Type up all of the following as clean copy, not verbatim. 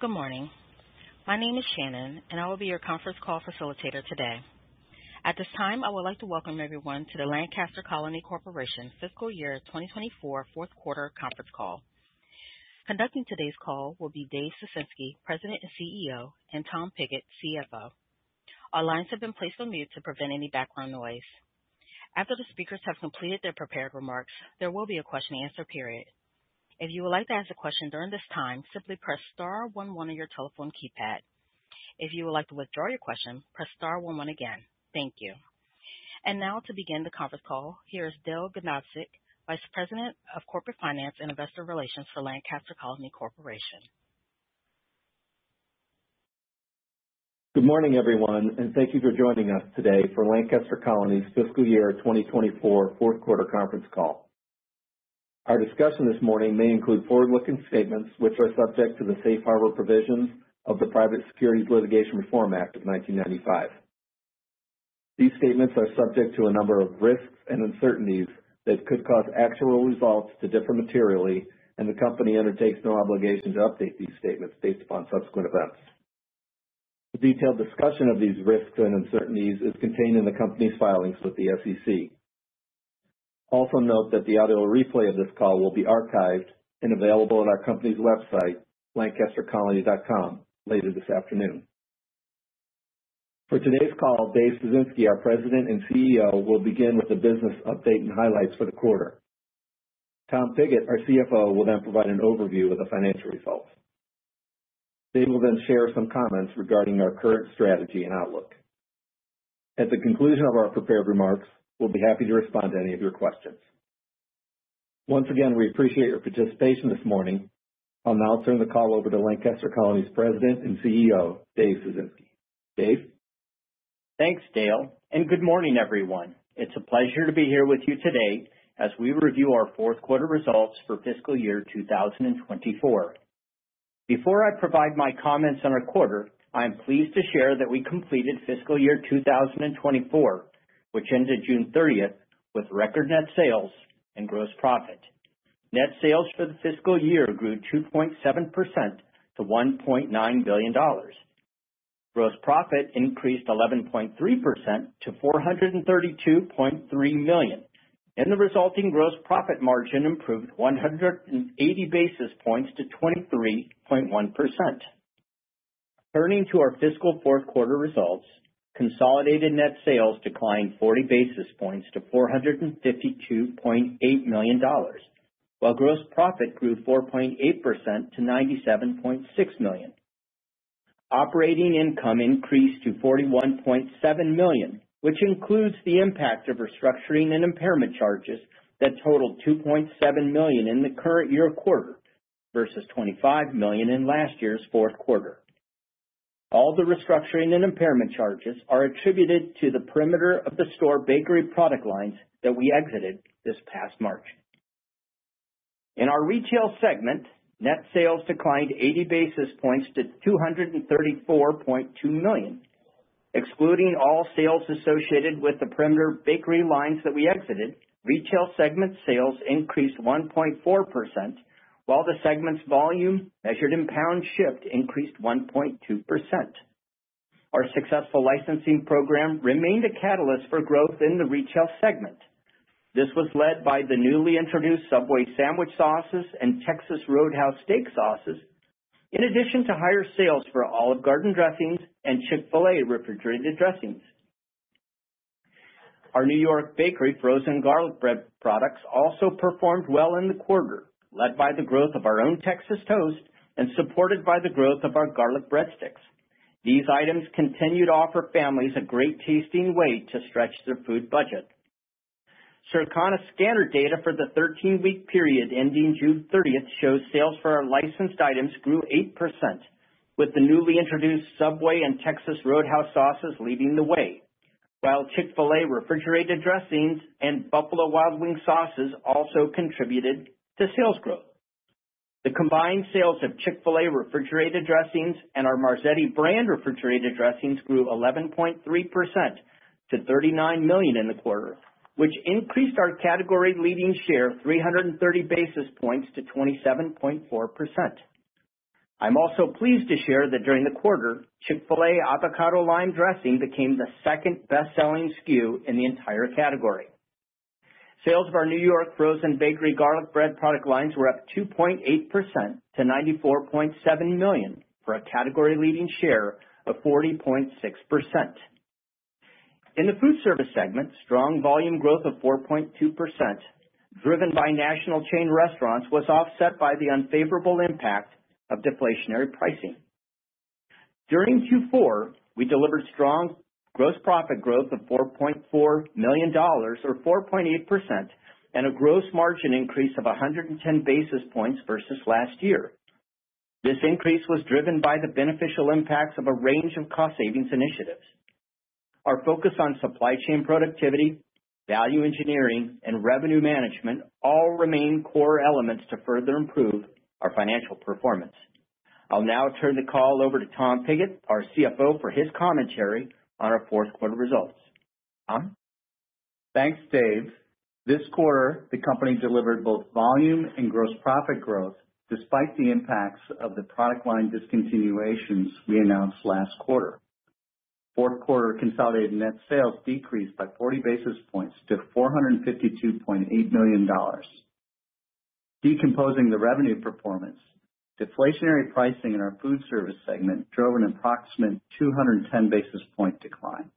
Good morning. My name is Shannon, and I will be your conference call facilitator today. At this time, I would like to welcome everyone to the Lancaster Colony Corporation Fiscal Year 2024 Fourth Quarter Conference Call. Conducting today's call will be Dave Ciesinski, President and CEO, and Tom Piggott, CFO. Our lines have been placed on mute to prevent any background noise. After the speakers have completed their prepared remarks, there will be a question-and-answer period. If you would like to ask a question during this time, simply press star 11 on your telephone keypad. If you would like to withdraw your question, press star 11 again. Thank you. And now to begin the conference call, here is Dale Gnodzic, Vice President of Corporate Finance and Investor Relations for Lancaster Colony Corporation. Good morning, everyone, and thank you for joining us today for Lancaster Colony's Fiscal Year 2024 Fourth Quarter Conference Call. Our discussion this morning may include forward-looking statements which are subject to the safe harbor provisions of the Private Securities Litigation Reform Act of 1995. These statements are subject to a number of risks and uncertainties that could cause actual results to differ materially, and the company undertakes no obligation to update these statements based upon subsequent events. A detailed discussion of these risks and uncertainties is contained in the company's filings with the SEC. Also note that the audio replay of this call will be archived and available on our company's website, LancasterColony.com, later this afternoon. For today's call, Dave Ciesinski, our President and CEO, will begin with a business update and highlights for the quarter. Tom Piggott, our CFO, will then provide an overview of the financial results. Dave will then share some comments regarding our current strategy and outlook. At the conclusion of our prepared remarks, we'll be happy to respond to any of your questions. Once again, we appreciate your participation this morning. I'll now turn the call over to Lancaster Colony's President and CEO, Dave Ciesinski. Dave? Thanks, Dale, and good morning, everyone. It's a pleasure to be here with you today as we review our fourth quarter results for fiscal year 2024. Before I provide my comments on our quarter, I am pleased to share that we completed fiscal year 2024, which ended June 30th with record net sales and gross profit. Net sales for the fiscal year grew 2.7% to $1.9 billion. Gross profit increased 11.3% to $432.3 million, and the resulting gross profit margin improved 180 basis points to 23.1%. Turning to our fiscal fourth quarter results, consolidated net sales declined 40 basis points to $452.8 million, while gross profit grew 4.8% to $97.6 million. Operating income increased to $41.7 million, which includes the impact of restructuring and impairment charges that totaled $2.7 million in the current year quarter versus $25 million in last year's fourth quarter. All the restructuring and impairment charges are attributed to the perimeter of the store bakery product lines that we exited this past March. In our retail segment, net sales declined 80 basis points to $234.2 million. Excluding all sales associated with the perimeter bakery lines that we exited, retail segment sales increased 1.4%, while the segment's volume, measured in pounds shipped, increased 1.2%. Our successful licensing program remained a catalyst for growth in the retail segment. This was led by the newly introduced Subway sandwich sauces and Texas Roadhouse steak sauces, in addition to higher sales for Olive Garden dressings and Chick-fil-A refrigerated dressings. Our New York Bakery frozen garlic bread products also performed well in the quarter, led by the growth of our own Texas toast and supported by the growth of our garlic breadsticks. These items continue to offer families a great tasting way to stretch their food budget. Circana scanner data for the 13-week period ending June 30th shows sales for our licensed items grew 8%, with the newly introduced Subway and Texas Roadhouse sauces leading the way, while Chick-fil-A refrigerated dressings and Buffalo Wild Wing sauces also contributed to sales growth. The combined sales of Chick-fil-A refrigerated dressings and our Marzetti brand refrigerated dressings grew 11.3% to $39 million in the quarter, which increased our category leading share 330 basis points to 27.4%. I'm also pleased to share that during the quarter, Chick-fil-A avocado lime dressing became the second best-selling SKU in the entire category. Sales of our New York frozen bakery garlic bread product lines were up 2.8% to $94.7 million for a category-leading share of 40.6%. In the food service segment, strong volume growth of 4.2%, driven by national chain restaurants, was offset by the unfavorable impact of deflationary pricing. During Q4, we delivered strong gross profit growth of $4.4 million, or 4.8%, and a gross margin increase of 110 basis points versus last year. This increase was driven by the beneficial impacts of a range of cost savings initiatives. Our focus on supply chain productivity, value engineering, and revenue management all remain core elements to further improve our financial performance. I'll now turn the call over to Tom Piggott, our CFO, for his commentary on our fourth quarter results. Tom? Thanks, Dave. This quarter, the company delivered both volume and gross profit growth, despite the impacts of the product line discontinuations we announced last quarter. Fourth quarter consolidated net sales decreased by 40 basis points to $452.8 million. Decomposing the revenue performance, deflationary pricing in our food service segment drove an approximate 210 basis point decline.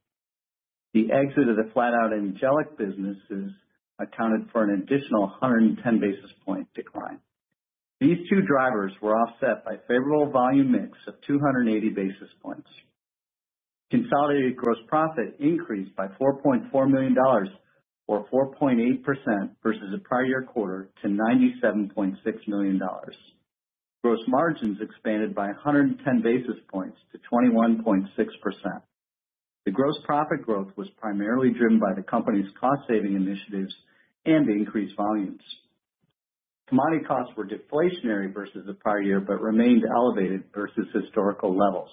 The exit of the flat-out angelic businesses accounted for an additional 110 basis point decline. These two drivers were offset by favorable volume mix of 280 basis points. Consolidated gross profit increased by $4.4 million, or 4.8% versus the prior year quarter, to $97.6 million. Gross margins expanded by 110 basis points to 21.6%. The gross profit growth was primarily driven by the company's cost-saving initiatives and increased volumes. Commodity costs were deflationary versus the prior year, but remained elevated versus historical levels.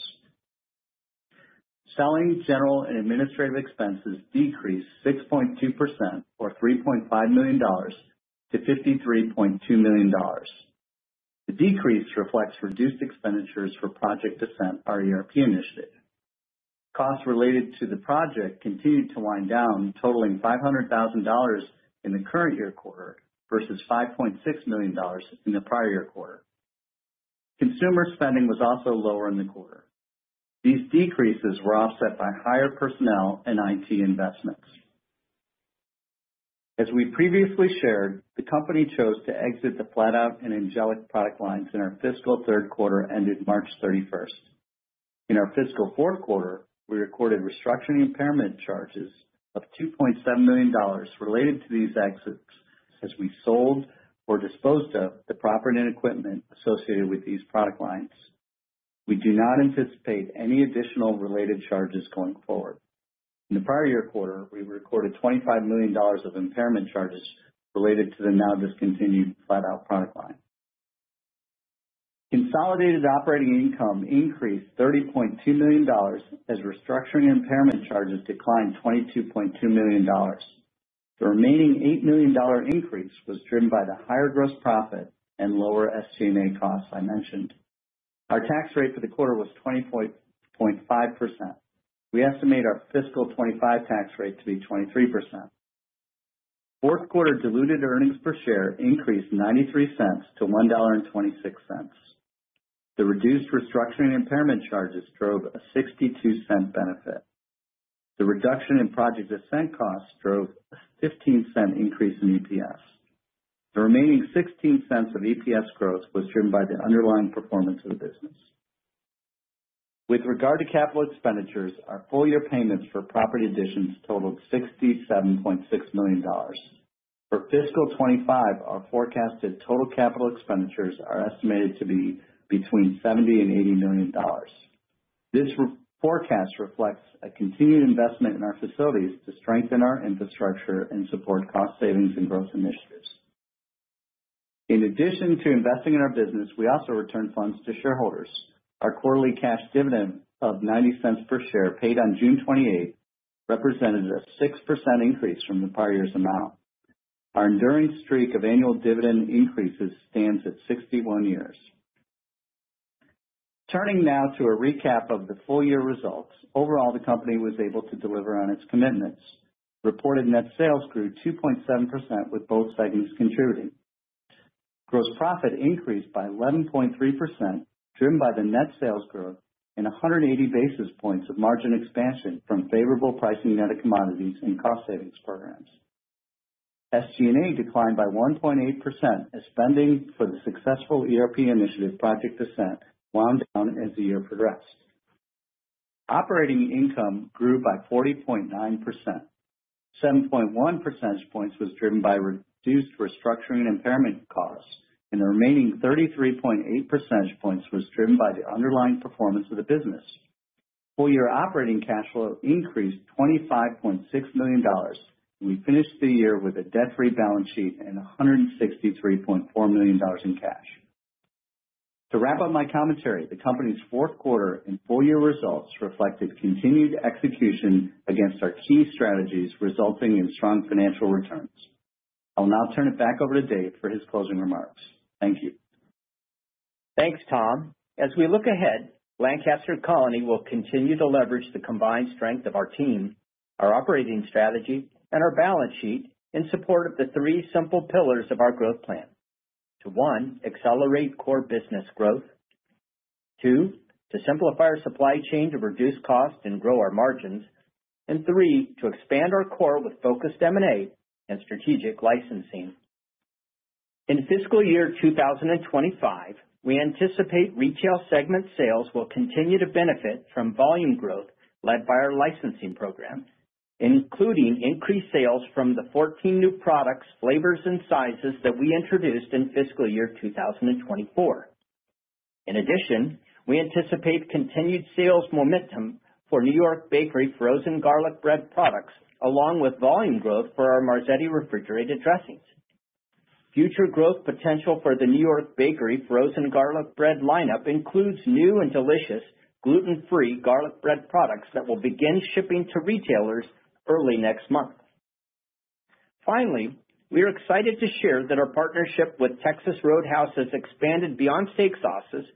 Selling, general, and administrative expenses decreased 6.2%, or $3.5 million, to $53.2 million. The decrease reflects reduced expenditures for Project Descent, our ERP initiative. Costs related to the project continued to wind down, totaling $500,000 in the current year quarter versus $5.6 million in the prior year quarter. Consumer spending was also lower in the quarter. These decreases were offset by higher personnel and IT investments. As we previously shared, the company chose to exit the flat-out and angelic product lines in our fiscal third quarter ended March 31st. In our fiscal fourth quarter, we recorded restructuring impairment charges of $2.7 million related to these exits as we sold or disposed of the property and equipment associated with these product lines. We do not anticipate any additional related charges going forward. In the prior year quarter, we recorded $25 million of impairment charges related to the now discontinued flat-out product line. Consolidated operating income increased $30.2 million as restructuring impairment charges declined $22.2 million. The remaining $8 million increase was driven by the higher gross profit and lower SG&A costs I mentioned. Our tax rate for the quarter was 20.5%. We estimate our fiscal 25 tax rate to be 23%. Fourth quarter diluted earnings per share increased 93 cents to $1.26. The reduced restructuring impairment charges drove a 62-cent benefit. The reduction in Project Descent costs drove a 15-cent increase in EPS. The remaining 16 cents of EPS growth was driven by the underlying performance of the business. With regard to capital expenditures, our full-year payments for property additions totaled $67.6 million. For fiscal 25, our forecasted total capital expenditures are estimated to be between $70 and $80 million. This forecast reflects a continued investment in our facilities to strengthen our infrastructure and support cost savings and growth initiatives. In addition to investing in our business, we also return funds to shareholders. Our quarterly cash dividend of 90 cents per share paid on June 28 represented a 6% increase from the prior year's amount. Our enduring streak of annual dividend increases stands at 61 years. Turning now to a recap of the full-year results, overall the company was able to deliver on its commitments. Reported net sales grew 2.7% with both segments contributing. Gross profit increased by 11.3%, driven by the net sales growth and 180 basis points of margin expansion from favorable pricing net of commodities and cost savings programs. SG&A declined by 1.8% as spending for the successful ERP initiative Project Descent wound down as the year progressed. Operating income grew by 40.9%. 7.1 percentage points was driven by reduced restructuring and impairment costs, and the remaining 33.8 percentage points was driven by the underlying performance of the business. Full-year operating cash flow increased $25.6 million, and we finished the year with a debt-free balance sheet and $163.4 million in cash. To wrap up my commentary, the company's fourth quarter and full-year results reflected continued execution against our key strategies, resulting in strong financial returns. I'll now turn it back over to Dave for his closing remarks. Thank you. Thanks, Tom. As we look ahead, Lancaster Colony will continue to leverage the combined strength of our team, our operating strategy, and our balance sheet in support of the three simple pillars of our growth plan. To one, accelerate core business growth. Two, to simplify our supply chain to reduce cost and grow our margins. And three, to expand our core with focused M&A and strategic licensing. In fiscal year 2025, we anticipate retail segment sales will continue to benefit from volume growth led by our licensing program, including increased sales from the 14 new products, flavors, and sizes that we introduced in fiscal year 2024. In addition, we anticipate continued sales momentum for New York Bakery frozen garlic bread products, along with volume growth for our Marzetti refrigerated dressings. Future growth potential for the New York Bakery frozen garlic bread lineup includes new and delicious gluten-free garlic bread products that will begin shipping to retailers early next month. Finally, we are excited to share that our partnership with Texas Roadhouse has expanded beyond steak sauces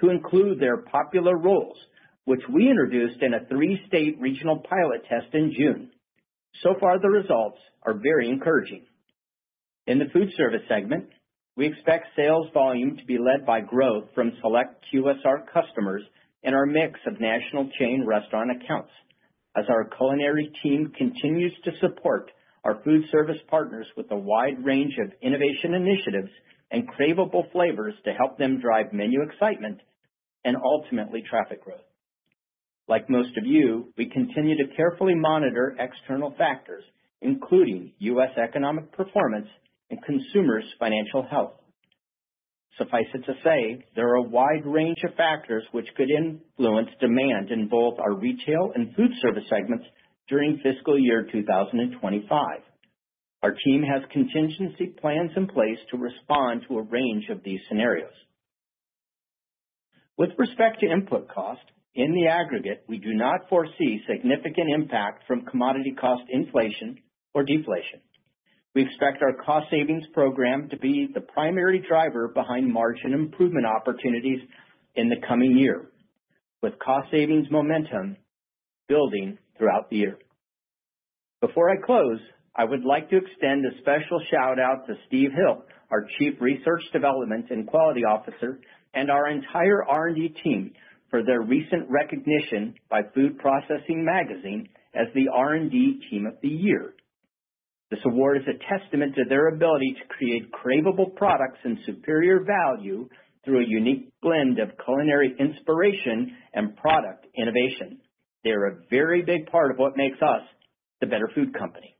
to include their popular rolls, which we introduced in a three-state regional pilot test in June. So far, the results are very encouraging. In the food service segment, we expect sales volume to be led by growth from select QSR customers and our mix of national chain restaurant accounts, as our culinary team continues to support our food service partners with a wide range of innovation initiatives and craveable flavors to help them drive menu excitement and ultimately traffic growth. Like most of you, we continue to carefully monitor external factors, including U.S. economic performance and consumers' financial health. Suffice it to say, there are a wide range of factors which could influence demand in both our retail and food service segments during fiscal year 2025. Our team has contingency plans in place to respond to a range of these scenarios. With respect to input cost, in the aggregate, we do not foresee significant impact from commodity cost inflation or deflation. We expect our cost savings program to be the primary driver behind margin improvement opportunities in the coming year, with cost savings momentum building throughout the year. Before I close, I would like to extend a special shout out to Steve Hill, our Chief Research Development and Quality Officer, and our entire R&D team for their recent recognition by Food Processing Magazine as the R&D Team of the Year. This award is a testament to their ability to create craveable products and superior value through a unique blend of culinary inspiration and product innovation. They're a very big part of what makes us the Better Food Company.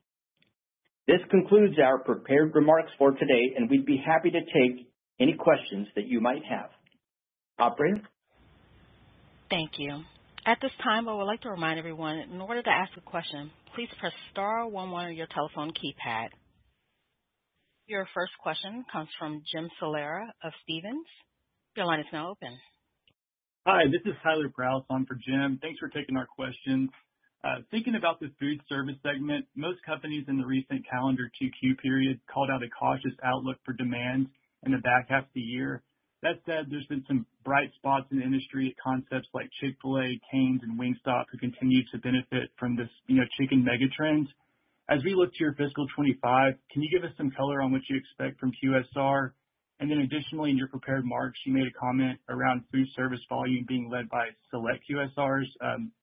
This concludes our prepared remarks for today, and we'd be happy to take any questions that you might have. Operator? Thank you. At this time, I would like to remind everyone, in order to ask a question, please press star 11 on your telephone keypad. Your first question comes from Jim Salera of Stevens. Your line is now open. Hi, this is Tyler Prowse on for Jim. Thanks for taking our questions. Thinking about the food service segment, most companies in the recent calendar 2Q period called out a cautious outlook for demand in the back half of the year. That said, there's been some bright spots in the industry at concepts like Chick-fil-A, Canes, and Wingstop who continue to benefit from this, chicken megatrend. As we look to your fiscal 25, can you give us some color on what you expect from QSR? And then additionally, in your prepared remarks, you made a comment around food service volume being led by select QSRs.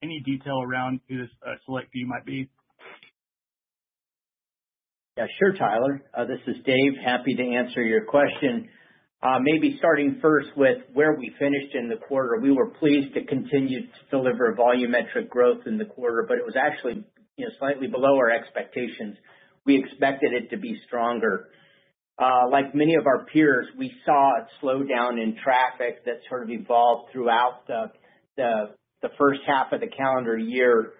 Any detail around who this select few might be? Yeah, sure, Tyler. This is Dave. Happy to answer your question. Maybe starting first with where we finished in the quarter. We were pleased to continue to deliver volumetric growth in the quarter, but it was actually slightly below our expectations. We expected it to be stronger. Like many of our peers, we saw a slowdown in traffic that sort of evolved throughout the first half of the calendar year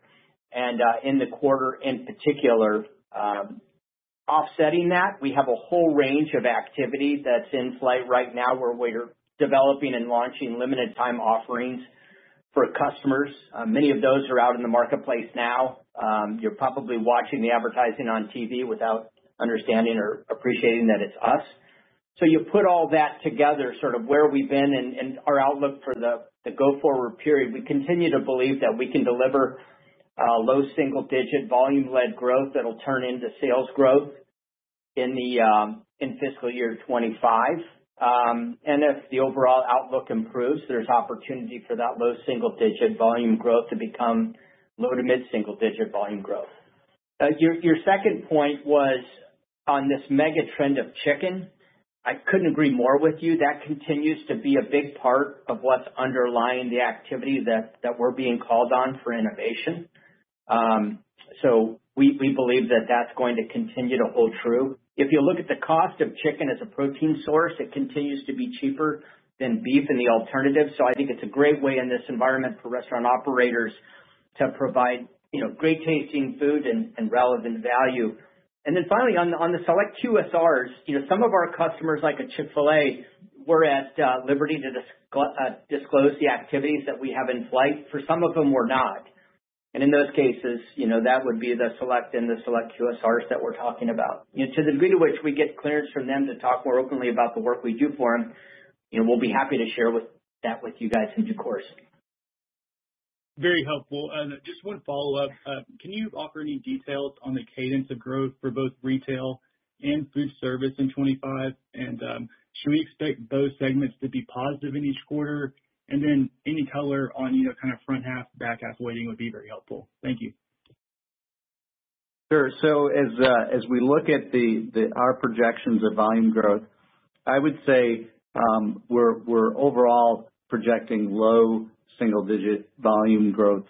and in the quarter in particular. Offsetting that, we have a whole range of activity that's in flight right now where we're developing and launching limited time offerings for customers. Many of those are out in the marketplace now. You're probably watching the advertising on TV without understanding or appreciating that it's us. So you put all that together, sort of where we've been and our outlook for the go-forward period. We continue to believe that we can deliver low single-digit volume-led growth that'll turn into sales growth in fiscal year 25. And if the overall outlook improves, there's opportunity for that low single-digit volume growth to become low to mid-single-digit volume growth. Your second point was on this mega trend of chicken. I couldn't agree more with you. That continues to be a big part of what's underlying the activity that we're being called on for innovation. So we believe that that's going to continue to hold true. If you look at the cost of chicken as a protein source, it continues to be cheaper than beef and the alternative. So I think it's a great way in this environment for restaurant operators to provide great tasting food and relevant value. And then finally, on the select QSRs, some of our customers, like a Chick-fil-A, we're at liberty to disclose the activities that we have in flight. For some of them, we're not. And in those cases, that would be the select and the select QSRs that we're talking about. To the degree to which we get clearance from them to talk more openly about the work we do for them, we'll be happy to share that with you guys in due course. Very helpful. Just one follow-up. Can you offer any details on the cadence of growth for both retail and food service in 25? And should we expect both segments to be positive in each quarter? And then any color on, kind of front half, back half weighting would be very helpful. Thank you. Sure. So as we look at our projections of volume growth, I would say we're overall projecting low single-digit volume growth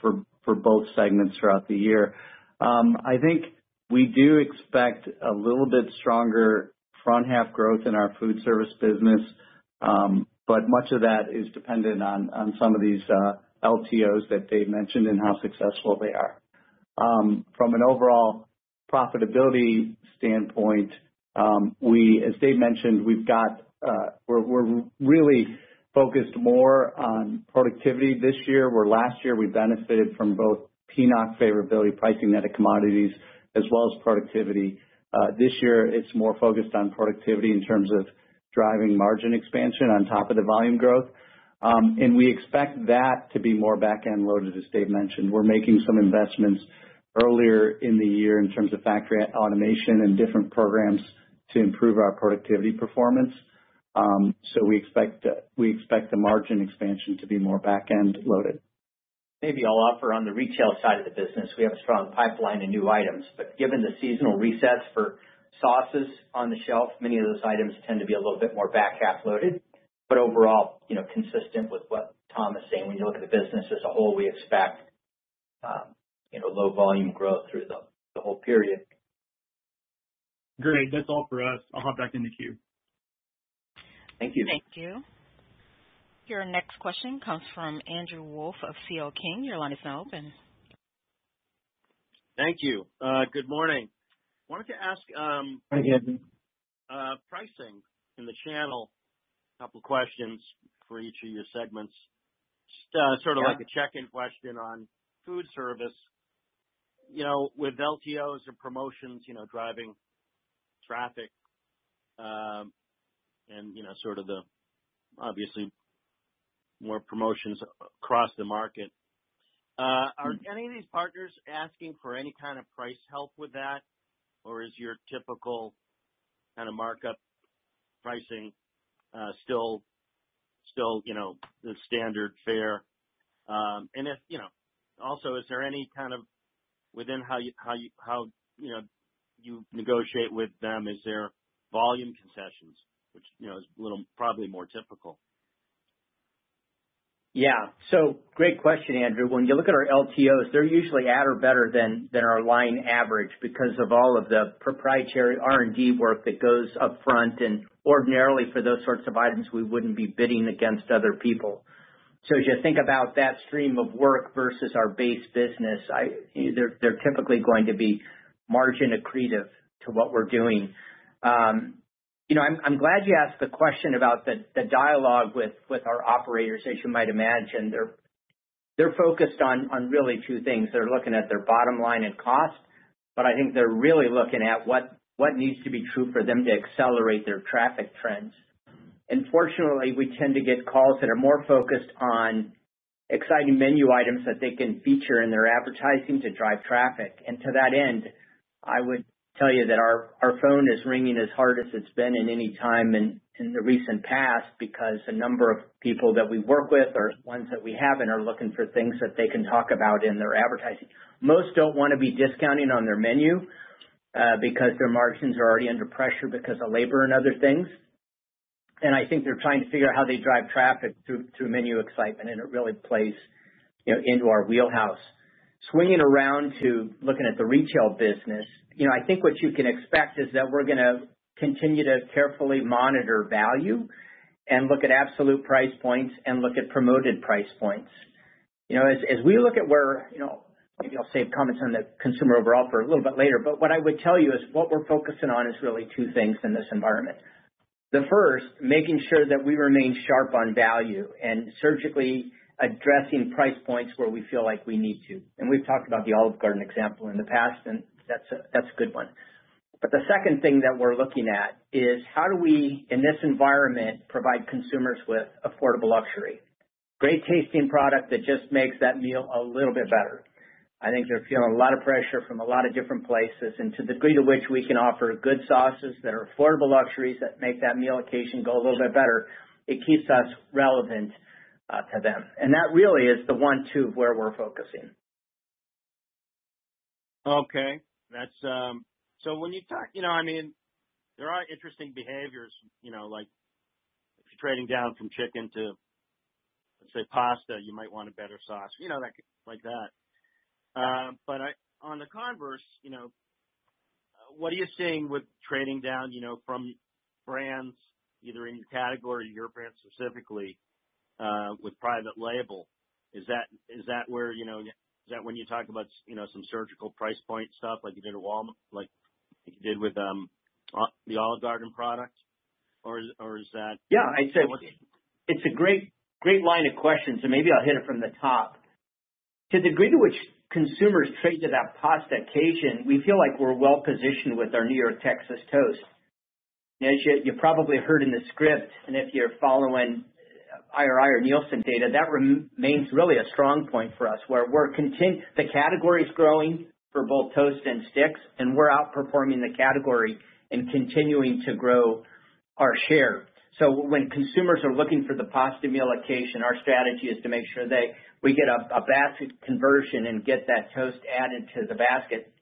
for both segments throughout the year. I think we do expect a little bit stronger front half growth in our food service business, but much of that is dependent on some of these LTOs that Dave mentioned and how successful they are. From an overall profitability standpoint, as Dave mentioned, we're really focused more on productivity this year, where last year we benefited from both PNOC favorability, pricing net of commodities, as well as productivity. This year, it's more focused on productivity in terms of driving margin expansion on top of the volume growth. And we expect that to be more back-end loaded, as Dave mentioned. We're making some investments earlier in the year in terms of factory automation and different programs to improve our productivity performance. So we expect the margin expansion to be more back-end loaded. Maybe I'll offer on the retail side of the business. We have a strong pipeline of new items, but given the seasonal resets for sauces on the shelf, many of those items tend to be a little bit more back-half loaded. But overall, consistent with what Tom is saying, when you look at the business as a whole, we expect, low volume growth through the whole period. Great. That's all for us. I'll hop back in the queue. Thank you. Thank you. Your next question comes from Andrew Wolfe of CL King. Your line is now open. Thank you. Good morning. Wanted to ask pricing in the channel. A couple questions for each of your segments. Just like a check-in question on food service. With LTOs and promotions, driving traffic, and the obviously more promotions across the market. Are any of these partners asking for any kind of price help with that, or is your typical kind of markup pricing still, you know, the standard fare? And if, you know, also, is there any kind of within how you you negotiate with them? Is there volume concessions, which, you know, is a little probably more typical? Yeah. So great question, Andrew. When you look at our LTOs, they're usually at or better than our line average because of all of the proprietary R&D work that goes up front. And ordinarily for those sorts of items, we wouldn't be bidding against other people. So as you think about that stream of work versus our base business, they're typically going to be margin accretive to what we're doing. You know, I'm glad you asked the question about the dialogue with our operators. As you might imagine, they're focused on really two things. They're looking at their bottom line and cost, but I think they're really looking at what needs to be true for them to accelerate their traffic trends. And fortunately, we tend to get calls that are more focused on exciting menu items that they can feature in their advertising to drive traffic. And to that end, I would tell you that our phone is ringing as hard as it's been in any time in the recent past, because a number of people that we work with or ones that we haven't are looking for things that they can talk about in their advertising. Most don't want to be discounting on their menu because their margins are already under pressure because of labor and other things. And I think they're trying to figure out how they drive traffic through menu excitement, and it really plays, you know, into our wheelhouse. Swinging around to looking at the retail business, you know, I think what you can expect is that we're going to continue to carefully monitor value and look at absolute price points and look at promoted price points. You know, as we look at where, you know, maybe I'll save comments on the consumer overall for a little bit later, but what I would tell you is what we're focusing on is really two things in this environment. The first, making sure that we remain sharp on value and surgically addressing price points where we feel like we need to. And we've talked about the Olive Garden example in the past, and that's a good one. But the second thing that we're looking at is how do we, in this environment, provide consumers with affordable luxury? Great tasting product that just makes that meal a little bit better. I think they're feeling a lot of pressure from a lot of different places, and to the degree to which we can offer good sauces that are affordable luxuries that make that meal occasion go a little bit better, it keeps us relevant to them. And that really is the 1-2 of where we're focusing. Okay. That's so when you talk, you know, I mean, there are interesting behaviors, you know, like if you're trading down from chicken to, let's say, pasta, you might want a better sauce, you know, that like that. But on the converse, you know, what are you seeing with trading down, you know, from brands, either in your category or your brand specifically, with private label? Is that where, you know, is that when you talk about, you know, some surgical price point stuff like you did at Walmart, like you did with the Olive Garden product, or is that? Yeah, I'd say it's a great line of questions, so maybe I'll hit it from the top. To the degree to which consumers trade to that pasta occasion, we feel like we're well positioned with our New York Texas toast. As you probably heard in the script, and if you're following IRI or Nielsen data, that remains really a strong point for us, where the category is growing for both toast and sticks, and we're outperforming the category and continuing to grow our share. So when consumers are looking for the pasta meal occasion, our strategy is to make sure we get a basket conversion and get that toast added to the basket.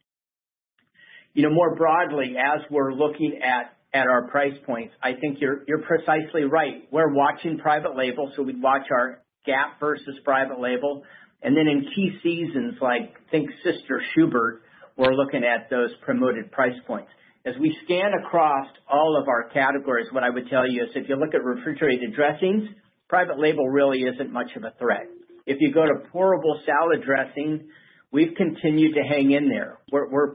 You know, more broadly, as we're looking at our price points, I think you're precisely right. We're watching private label, so we'd watch our gap versus private label. And then in key seasons, like think Sister Schubert, we're looking at those promoted price points. As we scan across all of our categories, what I would tell you is if you look at refrigerated dressings, private label really isn't much of a threat. If you go to pourable salad dressing, we've continued to hang in there. We're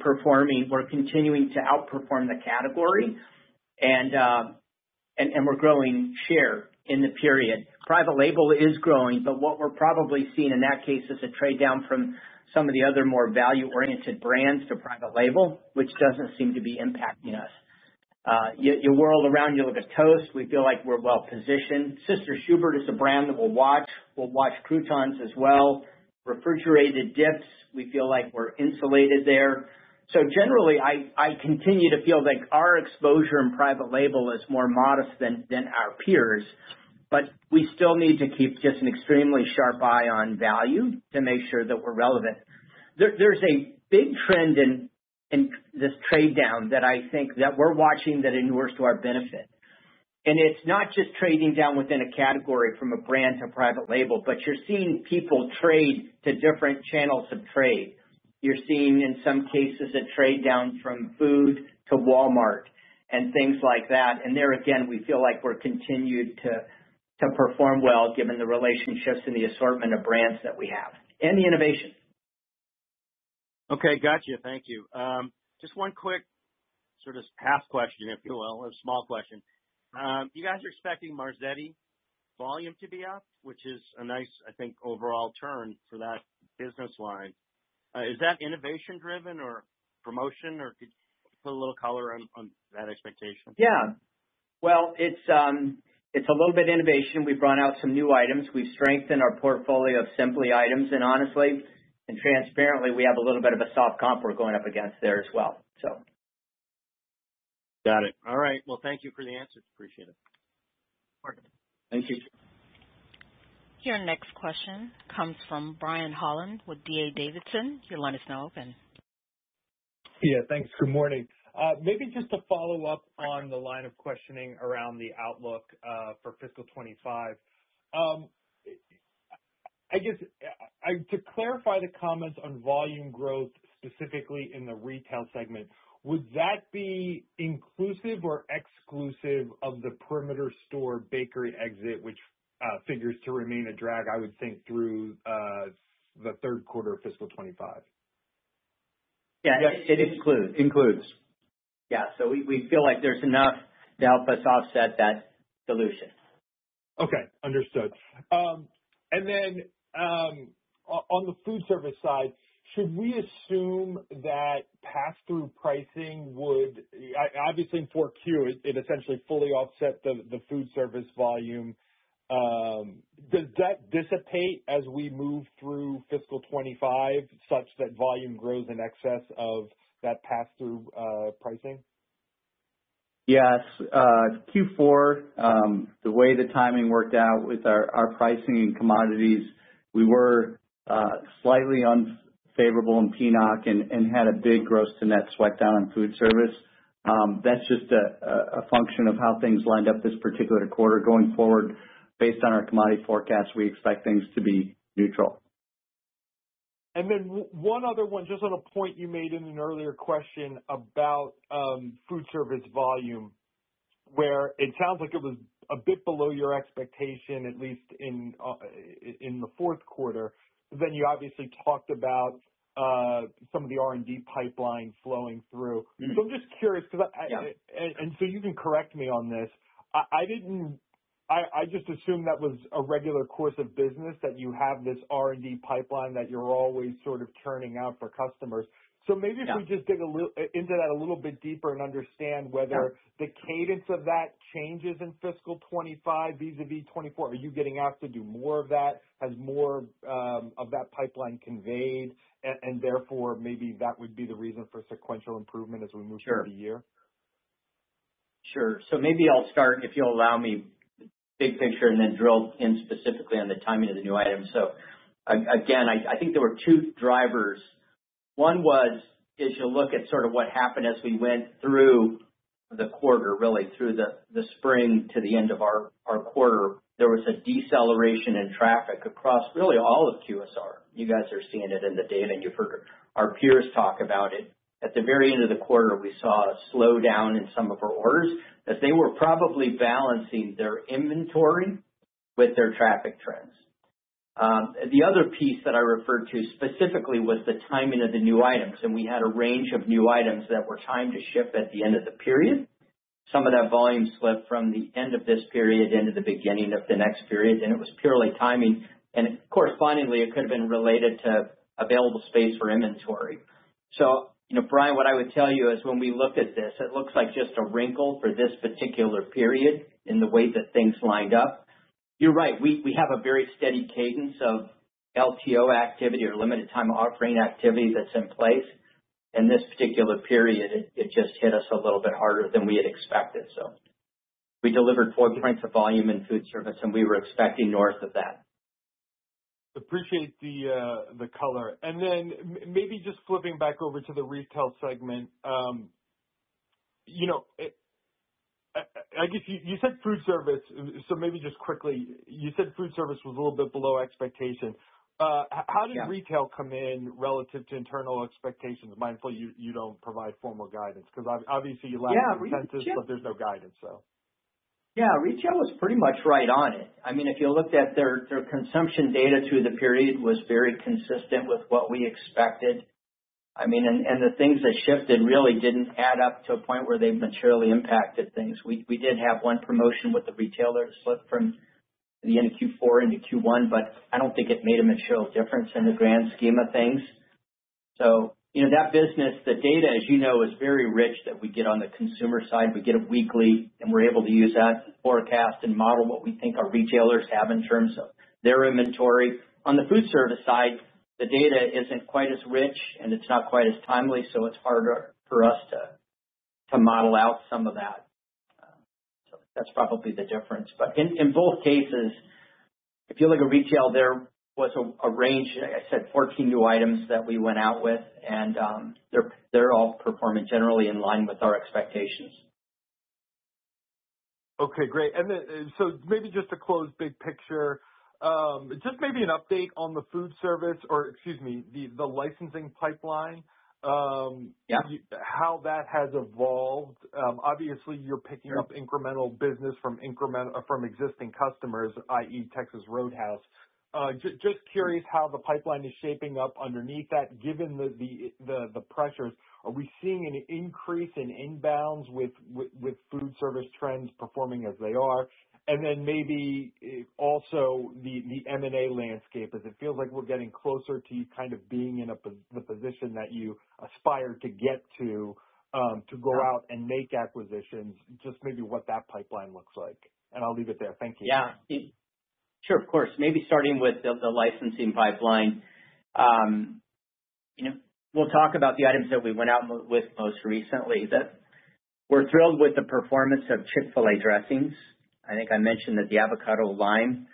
continuing to outperform the category, and we're growing share in the period. Private label is growing, but what we're probably seeing in that case is a trade down from some of the other more value-oriented brands to private label, which doesn't seem to be impacting us. You whirl around, you look at toast. We feel like we're well positioned. Sister Schubert is a brand that we'll watch. We'll watch croutons as well. Refrigerated dips, we feel like we're insulated there. So generally, I continue to feel like our exposure in private label is more modest than our peers. But we still need to keep just an extremely sharp eye on value to make sure that we're relevant. There's a big trend in this trade down that I think that we're watching that inures to our benefit. And it's not just trading down within a category from a brand to private label, but you're seeing people trade to different channels of trade. You're seeing in some cases a trade down from food to Walmart and things like that. And there again, we feel like we're continued to perform well given the relationships and the assortment of brands that we have and the innovation. Okay, gotcha. Thank you. Just one quick sort of half question, if you will, a small question. You guys are expecting Marzetti volume to be up, which is a nice, I think, overall turn for that business line. Is that innovation driven or promotion, or could you put a little color on that expectation? Yeah. Well, it's a little bit innovation. We brought out some new items. We've strengthened our portfolio of Simply items. And honestly and transparently, we have a little bit of a soft comp we're going up against there as well. So. Got it. All right. Well, thank you for the answers. Appreciate it. Thank you. Your next question comes from Brian Holland with DA Davidson. Your line is now open. Yeah, thanks. Good morning. Maybe just to follow up on the line of questioning around the outlook for fiscal 25. I guess to clarify the comments on volume growth specifically in the retail segment, would that be inclusive or exclusive of the perimeter store bakery exit, which figures to remain a drag, I would think, through the third quarter of fiscal 25? Yeah, it includes. Includes. Yeah, so we feel like there's enough to help us offset that dilution. Okay, understood. And then on the food service side, should we assume that pass-through pricing would, obviously in 4Q, it essentially fully offset the food service volume. Does that dissipate as we move through fiscal 25 such that volume grows in excess of that pass-through pricing? Yes. Q4, the way the timing worked out with our pricing and commodities, we were slightly favorable in PNOC and had a big gross to net sweat down in food service. That's just a function of how things lined up this particular quarter. Going forward, based on our commodity forecast, we expect things to be neutral. And then one other one, just on a point you made in an earlier question about food service volume, where it sounds like it was a bit below your expectation, at least in the fourth quarter. Then you obviously talked about some of the R&D pipeline flowing through. Mm-hmm. So I'm just curious, because and so you can correct me on this. I just assumed that was a regular course of business, that you have this R&D pipeline that you're always sort of churning out for customers. So maybe if we just dig into that a little bit deeper and understand whether the cadence of that changes in fiscal 25 vis-a-vis 24. Are you getting asked to do more of that? Has more of that pipeline conveyed? And therefore, maybe that would be the reason for sequential improvement as we move through the year? Sure. So maybe I'll start, if you'll allow me, big picture, and then drill in specifically on the timing of the new items. So, again, I think there were two drivers. One was, as you look at sort of what happened as we went through the quarter, really through the spring to the end of our quarter, there was a deceleration in traffic across really all of QSR. You guys are seeing it in the data, and you've heard our peers talk about it. At the very end of the quarter, we saw a slowdown in some of our orders as they were probably balancing their inventory with their traffic trends. The other piece that I referred to specifically was the timing of the new items, and we had a range of new items that were timed to ship at the end of the period. Some of that volume slipped from the end of this period into the beginning of the next period, and it was purely timing. And correspondingly, it could have been related to available space for inventory. So You know, Brian, what I would tell you is when we looked at this, it looks like just a wrinkle for this particular period in the way that things lined up. You're right. We have a very steady cadence of LTO activity or limited time offering activity that's in place. And this particular period, it just hit us a little bit harder than we had expected. So we delivered 4 points of volume in food service, and we were expecting north of that. Appreciate the color. And then maybe just flipping back over to the retail segment, you know, I guess you said food service, so maybe just quickly, you said food service was a little bit below expectation. How did retail come in relative to internal expectations? Mindful you don't provide formal guidance because obviously you lack consensus, but there's no guidance, so. Yeah, retail was pretty much right on it. I mean, if you looked at their consumption data through the period was very consistent with what we expected. I mean, and the things that shifted really didn't add up to a point where they materially impacted things. We did have one promotion with the retailer that slipped from the end of Q4 into Q1, but I don't think it made a material difference in the grand scheme of things. So, you know, that business, the data, as you know, is very rich that we get on the consumer side. We get it weekly, and we're able to use that to forecast and model what we think our retailers have in terms of their inventory. On the food service side, the data isn't quite as rich, and it's not quite as timely, so it's harder for us to model out some of that. So that's probably the difference. But in both cases, if you look at retail, there was a range, I said 14 new items that we went out with, and they're all performing generally in line with our expectations. Okay, great. And then, so maybe just to close big picture, just maybe an update on the food service or, excuse me, the licensing pipeline, how that has evolved. Obviously, you're picking up incremental business from existing customers, i.e. Texas Roadhouse. Just curious how the pipeline is shaping up underneath that, given the pressures. Are we seeing an increase in inbounds with food service trends performing as they are? And then maybe also the M&A landscape, as it feels like we're getting closer to you kind of being in the position that you aspire to get to go out and make acquisitions, just maybe what that pipeline looks like. And I'll leave it there. Thank you. Yeah. Sure, of course. Maybe starting with the licensing pipeline, you know, we'll talk about the items that we went out with most recently. That we're thrilled with the performance of Chick-fil-A dressings. I think I mentioned that the avocado lime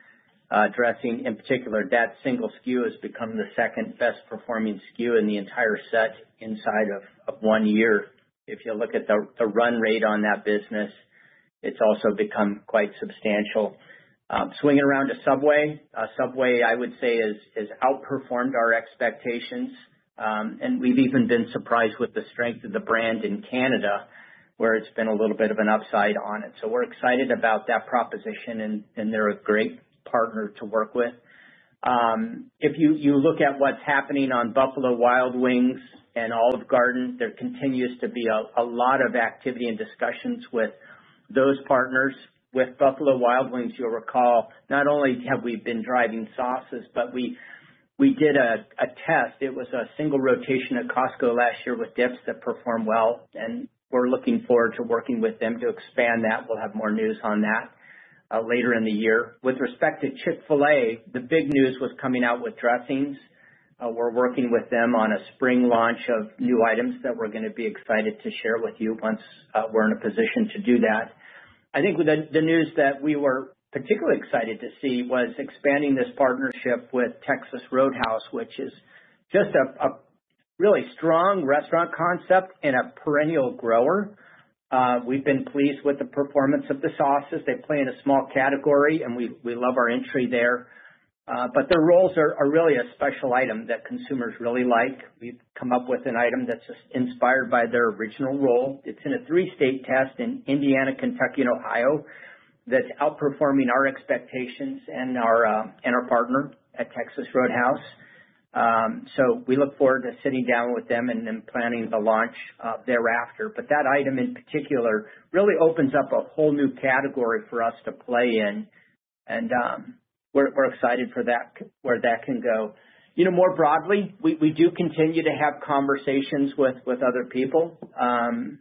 dressing, in particular, that single SKU has become the second best performing SKU in the entire set inside of 1 year. If you look at the run rate on that business, it's also become quite substantial. Swinging around to Subway, I would say has outperformed our expectations, and we've even been surprised with the strength of the brand in Canada, where it's been a little bit of an upside on it. So we're excited about that proposition, and they're a great partner to work with. If you look at what's happening on Buffalo Wild Wings and Olive Garden, there continues to be a lot of activity and discussions with those partners. With Buffalo Wild Wings, you'll recall, not only have we been driving sauces, but we did a test. It was a single rotation at Costco last year with dips that performed well, and we're looking forward to working with them to expand that. We'll have more news on that later in the year. With respect to Chick-fil-A, the big news was coming out with dressings. We're working with them on a spring launch of new items that we're going to be excited to share with you once we're in a position to do that. I think the news that we were particularly excited to see was expanding this partnership with Texas Roadhouse, which is just a really strong restaurant concept and a perennial grower. We've been pleased with the performance of the sauces. They play in a small category, and we love our entry there. But their rolls are really a special item that consumers really like. We've come up with an item that's inspired by their original roll. It's in a 3-state test in Indiana, Kentucky, and Ohio that's outperforming our expectations and our partner at Texas Roadhouse. So we look forward to sitting down with them and then planning the launch thereafter. But that item in particular really opens up a whole new category for us to play in, and we're excited for that, where that can go. More broadly, we do continue to have conversations with other people, and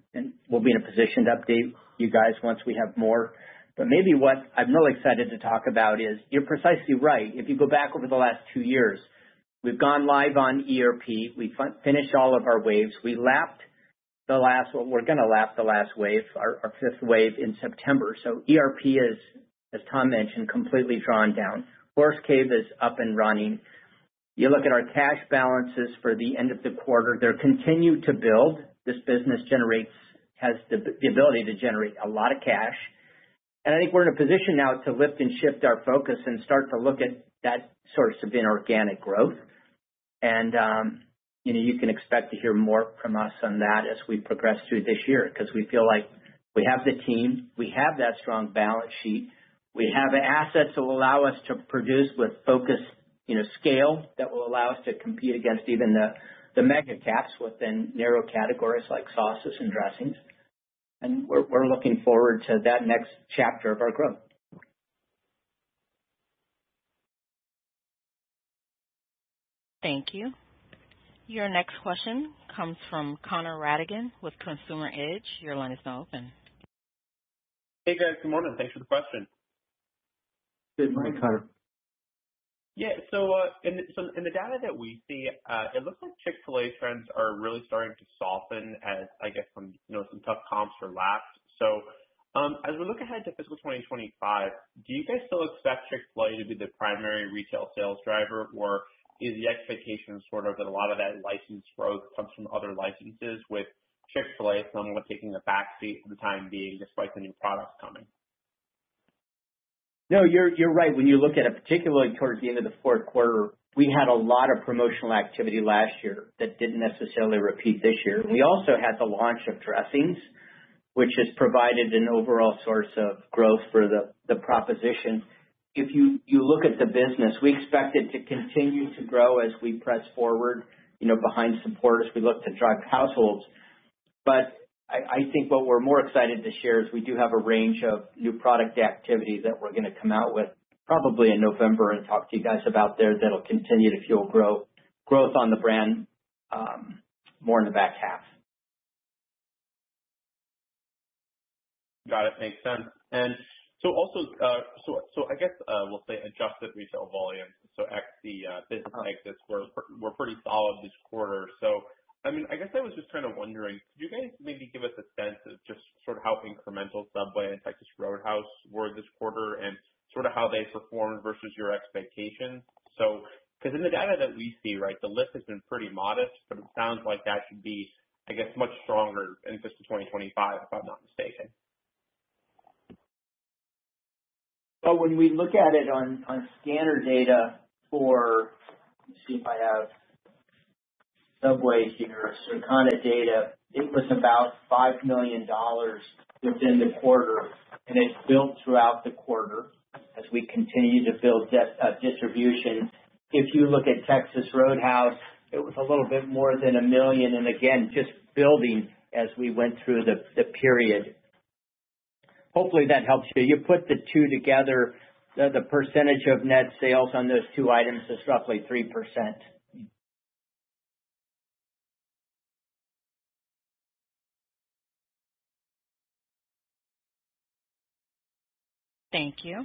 we'll be in a position to update you guys once we have more. But maybe what I'm really excited to talk about is, you're precisely right. If you go back over the last 2 years, we've gone live on ERP. We finished all of our waves. We lapped the last, well, we're going to lap the last wave, our fifth wave in September. So ERP is, as Tom mentioned, completely drawn down. Horse Cave is up and running. You look at our cash balances for the end of the quarter, they're continued to build. This business has the ability to generate a lot of cash. And I think we're in a position now to lift and shift our focus and start to look at that source of inorganic growth. And, you can expect to hear more from us on that as we progress through this year, because we feel like we have the team, we have that strong balance sheet, we have assets that will allow us to produce with focus, scale that will allow us to compete against even the mega caps within narrow categories like sauces and dressings. And we're looking forward to that next chapter of our growth. Thank you. Your next question comes from Connor Radigan with Consumer Edge. Your line is now open. Hey, guys. Good morning. Thanks for the question. Good morning, Connor. Yeah, so in the data that we see, it looks like Chick-fil-A trends are really starting to soften as, I guess, some tough comps are lapped. So as we look ahead to fiscal 2025, do you guys still expect Chick-fil-A to be the primary retail sales driver, or is the expectation sort of that a lot of that license growth comes from other licenses, with Chick-fil-A somewhat taking a backseat for the time being despite the new products coming? No, you're right. When you look at it, particularly towards the end of the fourth quarter, we had a lot of promotional activity last year that didn't necessarily repeat this year. We also had the launch of dressings, which has provided an overall source of growth for the proposition. If you look at the business, we expect it to continue to grow as we press forward, behind support as we look to drive households. But I think what we're more excited to share is we do have a range of new product activity that we're going to come out with probably in November and talk to you guys about there that'll continue to fuel growth on the brand more in the back half. Got it. Makes sense. And so also, so I guess we'll say adjusted retail volumes, so ex the business exits were pretty solid this quarter. So I guess I was just kind of wondering, could you guys maybe give us a sense of just sort of how incremental Subway and Texas Roadhouse were this quarter and sort of how they performed versus your expectations? So, because in the data that we see, right, the lift has been pretty modest, but it sounds like that should be, I guess, much stronger in fiscal 2025, if I'm not mistaken. Well, when we look at it on scanner data for, let's see if I have Subway here, Circana data, it was about $5 million within the quarter, and it built throughout the quarter as we continue to build distribution. If you look at Texas Roadhouse, it was a little bit more than $1 million, and again, just building as we went through the period. Hopefully that helps you. You put the two together, the percentage of net sales on those two items is roughly 3%. Thank you.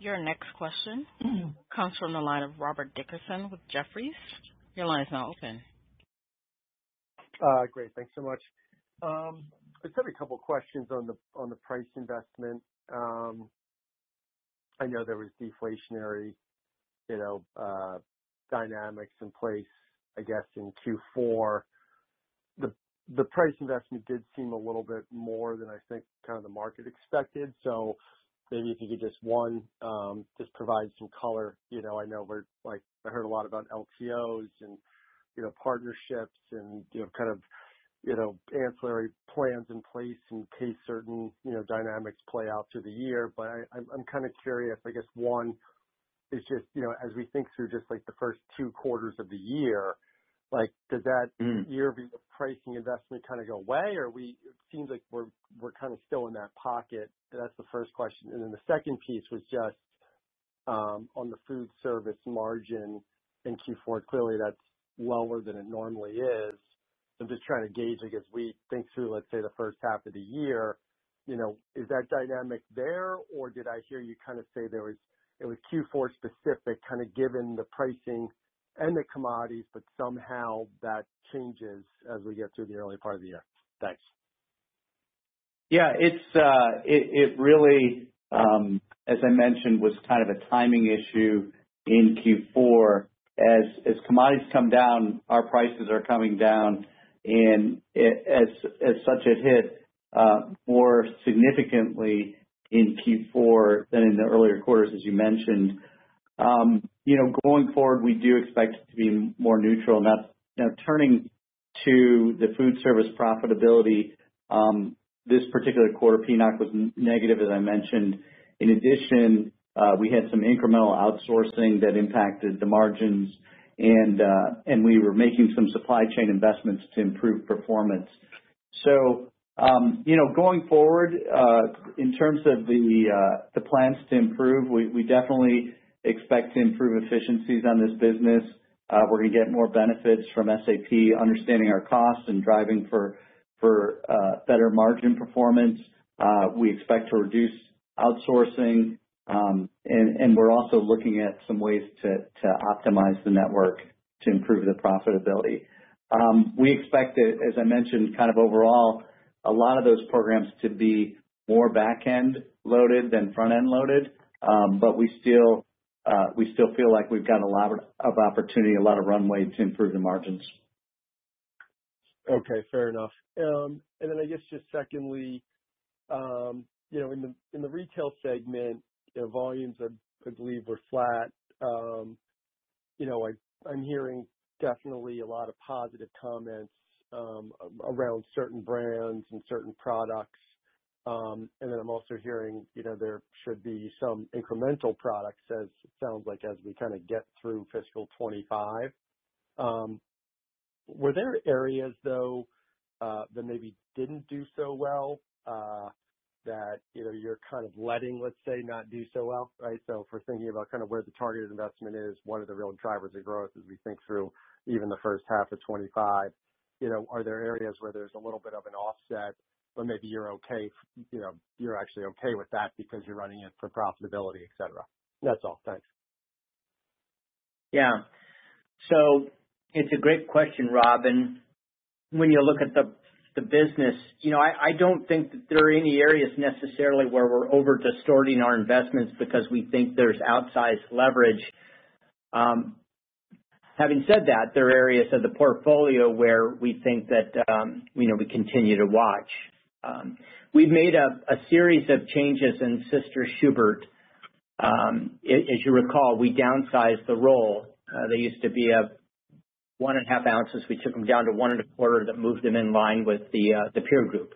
Your next question comes from the line of Robert Dickerson with Jefferies. Your line is now open. Great. Thanks so much. I just have a couple of questions on the price investment. I know there was deflationary, dynamics in place, I guess, in Q4. The price investment did seem a little bit more than I think kind of the market expected. So maybe if you could just just provide some color. I know I heard a lot about LTOs and, partnerships and, kind of, ancillary plans in place in case certain, dynamics play out through the year. But I'm kind of curious, I guess, one is just, as we think through just like the first two quarters of the year, does that year-over-year pricing investment kind of go away, or it seems like we're kind of still in that pocket? That's the first question. And then the second piece was just on the food service margin in Q4. Clearly, that's lower than it normally is. I'm just trying to gauge, like, as we think through, let's say, the first half of the year, you know, is that dynamic there, or did I hear you kind of say it was Q4 specific, kind of given the pricing and the commodities, but somehow that changes as we get through the early part of the year? Thanks. Yeah, it really, as I mentioned, was kind of a timing issue in Q4. As commodities come down, our prices are coming down, and as such, it hit more significantly in Q4 than in the earlier quarters, as you mentioned. You know, going forward, we do expect it to be more neutral. Now turning to the food service profitability, this particular quarter, PNOC was negative, as I mentioned. In addition, we had some incremental outsourcing that impacted the margins, and we were making some supply chain investments to improve performance. So, you know, going forward, in terms of the plans to improve, we definitely expect to improve efficiencies on this business. We're going to get more benefits from SAP, understanding our costs and driving for better margin performance. We expect to reduce outsourcing. And we're also looking at some ways to optimize the network to improve the profitability. We expect, as I mentioned, kind of overall, a lot of those programs to be more back-end loaded than front-end loaded, but we still feel like we've got a lot of opportunity, a lot of runway to improve the margins. Okay, fair enough. And then I guess just secondly, you know, in the retail segment, you know, volumes, I believe, were flat. You know, I'm hearing definitely a lot of positive comments around certain brands and certain products. And then I'm also hearing, you know, there should be some incremental products, as it sounds like, as we kind of get through fiscal 25. Were there areas, though, that maybe didn't do so well, that, you know, you're kind of letting, let's say, not do so well, right? So if we're thinking about kind of where the targeted investment is, one of the real drivers of growth as we think through even the first half of 25, you know, are there areas where there's a little bit of an offset, but maybe you're okay, you know, you're actually okay with that because you're running it for profitability, et cetera? That's all. Thanks. Yeah. So it's a great question, Robin. When you look at the business, you know, I don't think that there are any areas necessarily where we're over distorting our investments because we think there's outsized leverage. Having said that, there are areas of the portfolio where we think that, you know, we continue to watch. We've made a series of changes in Sister Schubert. As you recall, we downsized the roll. They used to be 1.5 ounces. We took them down to 1.25. That moved them in line with the peer group.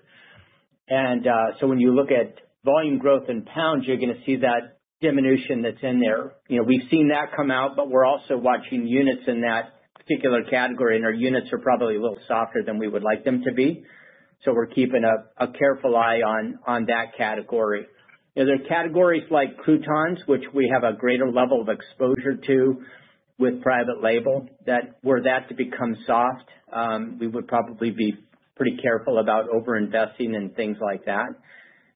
And so when you look at volume growth in pounds, you're going to see that diminution that's in there. You know, we've seen that come out, but we're also watching units in that particular category, and our units are probably a little softer than we would like them to be. So we're keeping a careful eye on that category. You know, there are categories like croutons, which we have a greater level of exposure to, with private label, that were that to become soft, we would probably be pretty careful about overinvesting and things like that.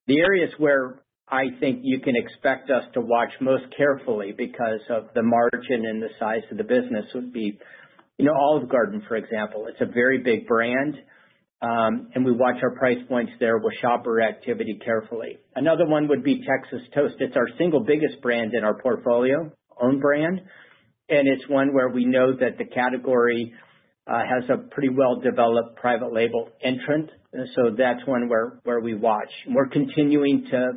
The areas where I think you can expect us to watch most carefully because of the margin and the size of the business would be, you know, Olive Garden, for example. It's a very big brand, and we watch our price points there with shopper activity carefully. Another one would be Texas Toast. It's our single biggest brand in our portfolio, own brand. And it's one where we know that the category has a pretty well-developed private label entrant. And so that's one where we watch. And we're continuing to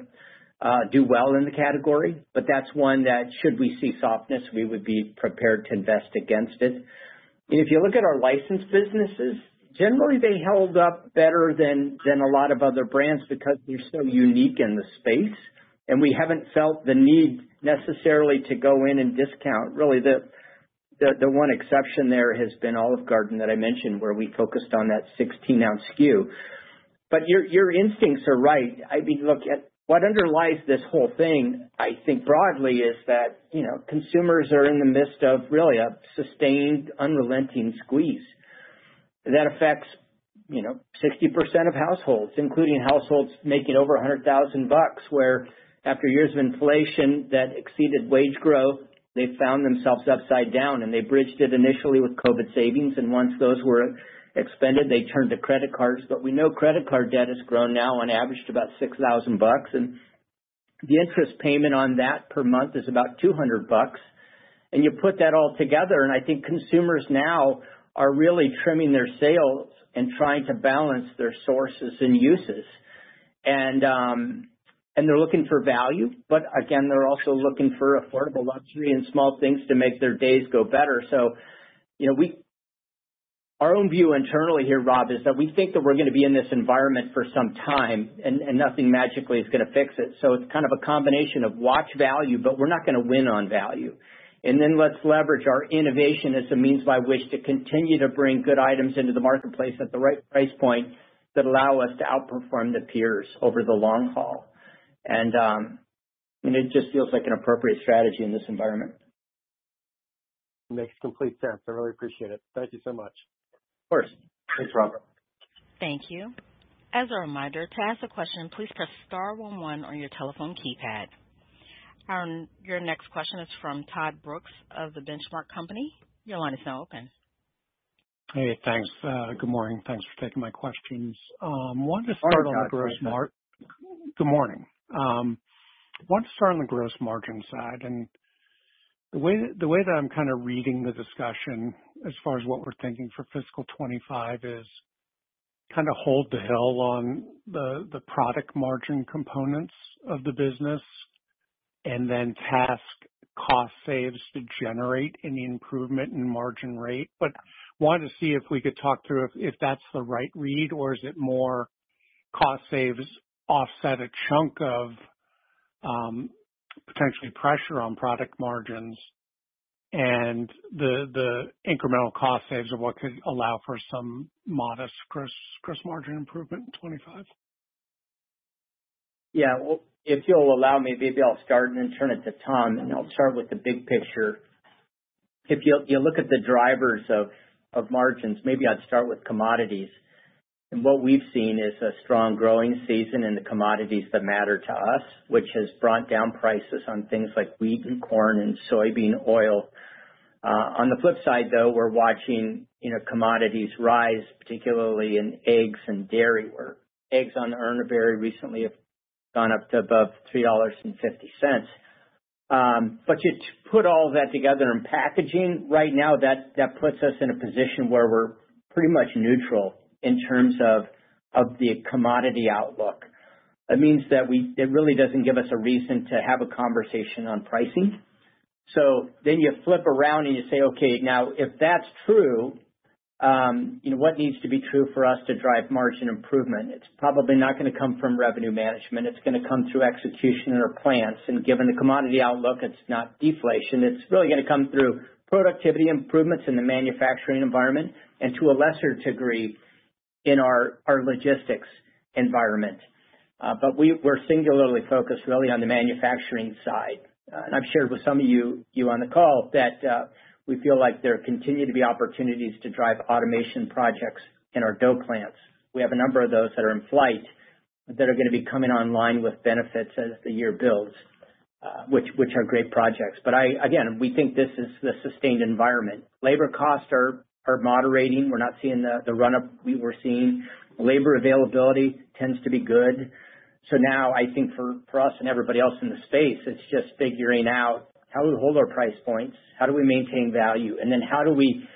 do well in the category, but that's one that, should we see softness, we would be prepared to invest against it. And if you look at our licensed businesses, generally they held up better than a lot of other brands because they're so unique in the space. And we haven't felt the need necessarily to go in and discount. Really, the one exception there has been Olive Garden that I mentioned, where we focused on that 16-ounce SKU. But your instincts are right. I mean, look, what underlies this whole thing, I think broadly, is that, you know, consumers are in the midst of really a sustained, unrelenting squeeze that affects, you know, 60% of households, including households making over $100,000, where after years of inflation that exceeded wage growth, they found themselves upside down, and they bridged it initially with COVID savings. And once those were expended, they turned to credit cards, but we know credit card debt has grown now on average to about $6,000, and the interest payment on that per month is about $200. And you put that all together, and I think consumers now are really trimming their sales and trying to balance their sources and uses, and they're looking for value, but again, they're also looking for affordable luxury and small things to make their days go better. So, you know, our own view internally here, Rob, is that we think that we're going to be in this environment for some time, and nothing magically is going to fix it. So it's kind of a combination of watch value, but we're not going to win on value. And then let's leverage our innovation as a means by which to continue to bring good items into the marketplace at the right price point that allow us to outperform the peers over the long haul. And it just feels like an appropriate strategy in this environment. Makes complete sense. I really appreciate it. Thank you so much. Of course. Thanks, Robert. Thank you. As a reminder, to ask a question, please press star 11 on your telephone keypad. Your next question is from Todd Brooks of The Benchmark Company. Your line is now open. Hey, thanks. Good morning. Thanks for taking my questions. Wanted to start on the gross margin. Good morning. Wanted to start on the gross margin side, and the way that I'm kind of reading the discussion as far as what we're thinking for fiscal 25 is kind of hold the hill on the product margin components of the business, and then task cost saves to generate any improvement in margin rate. But wanted to see if we could talk through if that's the right read, or is it more cost saves offset a chunk of potentially pressure on product margins, and the incremental cost saves of what could allow for some modest gross margin improvement in 25. Yeah, well, if you'll allow me, maybe I'll start and then turn it to Tom, and I'll start with the big picture. If you look at the drivers of margins, maybe I'd start with commodities. And what we've seen is a strong growing season in the commodities that matter to us, which has brought down prices on things like wheat and corn and soybean oil. On the flip side, though, we're watching, you know, commodities rise, particularly in eggs and dairy, where eggs on the Urner Barry recently have gone up to above $3.50. But you put all that together in packaging right now, that puts us in a position where we're pretty much neutral in terms of the commodity outlook. It means that it really doesn't give us a reason to have a conversation on pricing. So then you flip around and you say, okay, now if that's true, you know, what needs to be true for us to drive margin improvement? It's probably not going to come from revenue management. It's going to come through execution in our plants. And given the commodity outlook, it's not deflation. It's really going to come through productivity improvements in the manufacturing environment, and to a lesser degree, in our logistics environment. But we're singularly focused really on the manufacturing side. And I've shared with some of you on the call that we feel like there continue to be opportunities to drive automation projects in our dough plants. We have a number of those that are in flight that are going to be coming online with benefits as the year builds, which are great projects. But we think this is the sustained environment. Labor costs are moderating. We're not seeing the run-up we were seeing. Labor availability tends to be good. So now I think for us and everybody else in the space, it's just figuring out how do we hold our price points, how do we maintain value, and then how do we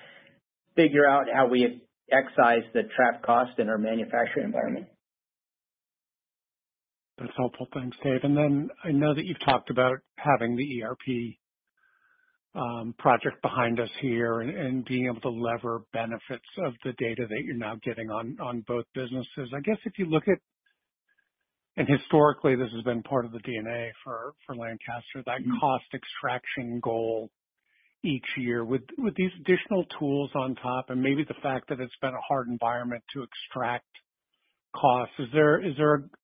figure out how we excise the trapped cost in our manufacturing environment. That's helpful. Thanks, Dave. And then I know that you've talked about having the ERP project behind us here and being able to lever benefits of the data that you're now getting on both businesses. I guess if you look at, and historically this has been part of the DNA for Lancaster, that cost extraction goal each year. With these additional tools on top, and maybe the fact that it's been a hard environment to extract costs? Is there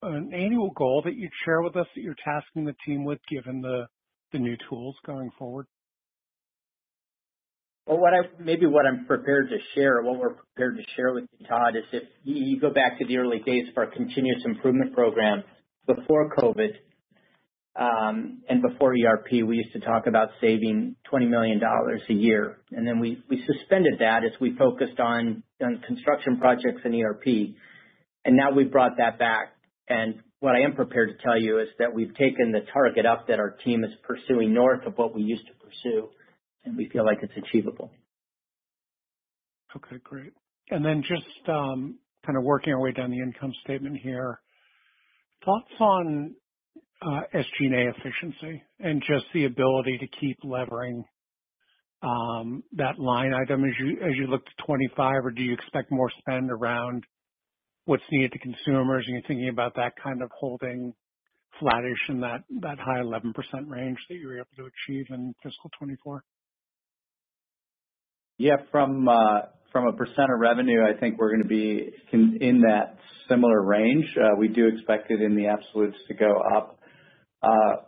an annual goal that you'd share with us that you're tasking the team with, given the new tools going forward? Well, what we're prepared to share with you, Todd, is if you go back to the early days of our continuous improvement program before COVID and before ERP, we used to talk about saving $20 million a year. And then we suspended that as we focused on construction projects and ERP. And now we've brought that back. And what I am prepared to tell you is that we've taken the target up that our team is pursuing north of what we used to pursue. And we feel like it's achievable. Okay, great. And then just kind of working our way down the income statement here, thoughts on SG&A efficiency and just the ability to keep levering that line item as you look to 25, or do you expect more spend around what's needed to consumers? And you're thinking about that kind of holding flattish in that high 11% range that you were able to achieve in fiscal 24? Yeah, from a percent of revenue, I think we're going to be in that similar range. We do expect it in the absolutes to go up.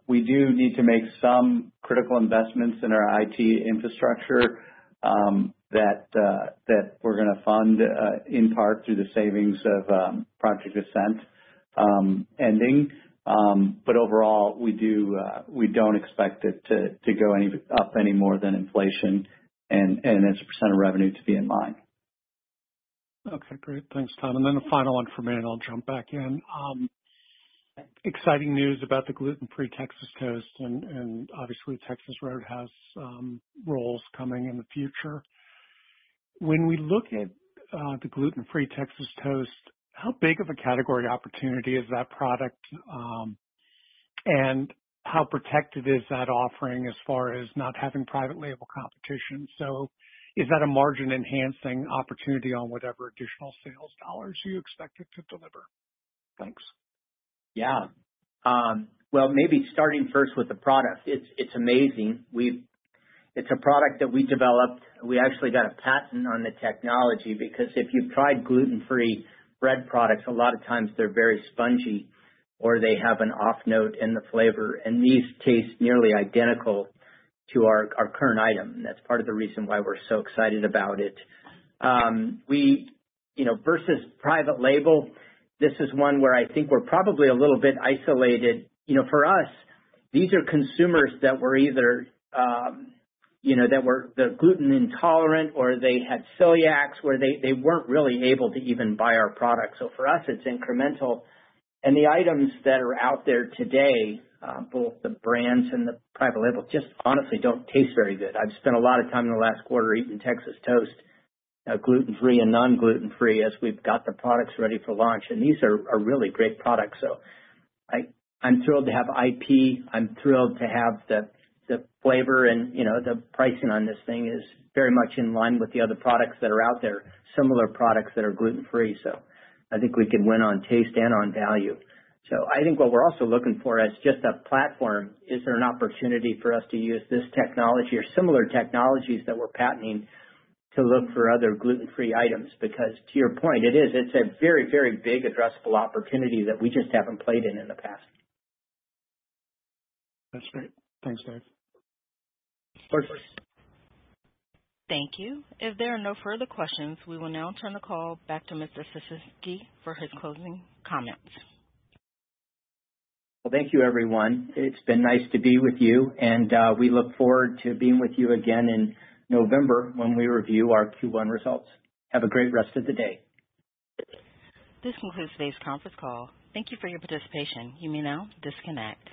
We do need to make some critical investments in our IT infrastructure that we're going to fund in part through the savings of Project Descent ending. But overall, we don't expect it to go up any more than inflation. And as a percent of revenue to be in line. Okay, great. Thanks, Tom. And then the final one for me, and I'll jump back in. Exciting news about the gluten-free Texas toast and obviously Texas Roadhouse rolls coming in the future. When we look at the gluten-free Texas toast, how big of a category opportunity is that product? And how protected is that offering as far as not having private label competition? So is that a margin-enhancing opportunity on whatever additional sales dollars you expect it to deliver? Thanks. Yeah. Well, maybe starting first with the product. It's amazing. It's a product that we developed. We actually got a patent on the technology because if you've tried gluten-free bread products, a lot of times they're very spongy, or they have an off note in the flavor. And these taste nearly identical to our current item. And that's part of the reason why we're so excited about it. Versus private label, this is one where I think we're probably a little bit isolated. For us, these are consumers that were either, that were the gluten intolerant, or they had celiacs, where they weren't really able to even buy our product. So for us, it's incremental. And the items that are out there today, both the brands and the private label, just honestly don't taste very good. I've spent a lot of time in the last quarter eating Texas toast, gluten-free and non-gluten-free, as we've got the products ready for launch. And these are really great products. So I'm thrilled to have IP. I'm thrilled to have the flavor, and, the pricing on this thing is very much in line with the other products that are out there, similar products that are gluten-free. So I think we can win on taste and on value. So I think what we're also looking for is just a platform. Is there an opportunity for us to use this technology or similar technologies that we're patenting to look for other gluten-free items? Because to your point, it's a very, very big addressable opportunity that we just haven't played in the past. That's great. Thanks, Dave. Perfect. Thank you. If there are no further questions, we will now turn the call back to Mr. Ciesinski for his closing comments. Well, thank you, everyone. It's been nice to be with you, and we look forward to being with you again in November when we review our Q1 results. Have a great rest of the day. This concludes today's conference call. Thank you for your participation. You may now disconnect.